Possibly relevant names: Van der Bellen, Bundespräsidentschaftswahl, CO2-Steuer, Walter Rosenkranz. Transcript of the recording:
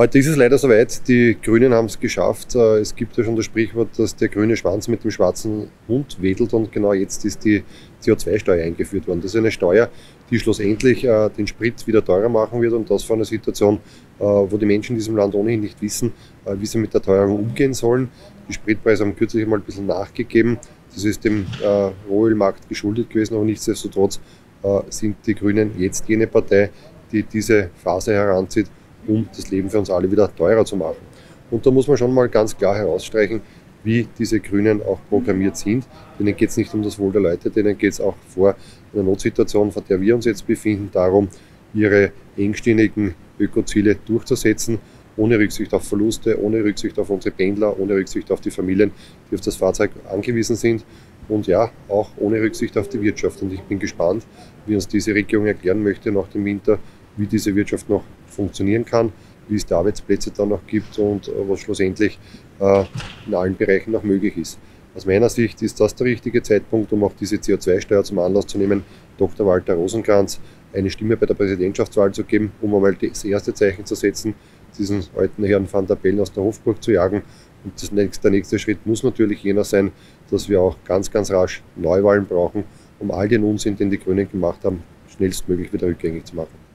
Heute ist es leider soweit, die Grünen haben es geschafft. Es gibt ja schon das Sprichwort, dass der grüne Schwanz mit dem schwarzen Hund wedelt, und genau jetzt ist die CO2-Steuer eingeführt worden. Das ist eine Steuer, die schlussendlich den Sprit wieder teurer machen wird, und das vor einer Situation, wo die Menschen in diesem Land ohnehin nicht wissen, wie sie mit der Teuerung umgehen sollen. Die Spritpreise haben kürzlich mal ein bisschen nachgegeben. Das ist dem Rohölmarkt geschuldet gewesen, aber nichtsdestotrotz sind die Grünen jetzt jene Partei, die diese Phase heranzieht, um das Leben für uns alle wieder teurer zu machen. Und da muss man schon mal ganz klar herausstreichen, wie diese Grünen auch programmiert sind. Denen geht es nicht um das Wohl der Leute, denen geht es auch vor einer Notsituation, vor der wir uns jetzt befinden, darum, ihre engstirnigen Ökoziele durchzusetzen, ohne Rücksicht auf Verluste, ohne Rücksicht auf unsere Pendler, ohne Rücksicht auf die Familien, die auf das Fahrzeug angewiesen sind, und ja, auch ohne Rücksicht auf die Wirtschaft. Und ich bin gespannt, wie uns diese Regierung erklären möchte nach dem Winter, wie diese Wirtschaft noch funktionieren kann, wie es die Arbeitsplätze dann noch gibt und was schlussendlich in allen Bereichen noch möglich ist. Aus meiner Sicht ist das der richtige Zeitpunkt, um auch diese CO2-Steuer zum Anlass zu nehmen, Dr. Walter Rosenkranz eine Stimme bei der Präsidentschaftswahl zu geben, um einmal das erste Zeichen zu setzen, diesen alten Herrn Van der Bellen aus der Hofburg zu jagen. Und der nächste Schritt muss natürlich jener sein, dass wir auch ganz, ganz rasch Neuwahlen brauchen, um all den Unsinn, den die Grünen gemacht haben, schnellstmöglich wieder rückgängig zu machen.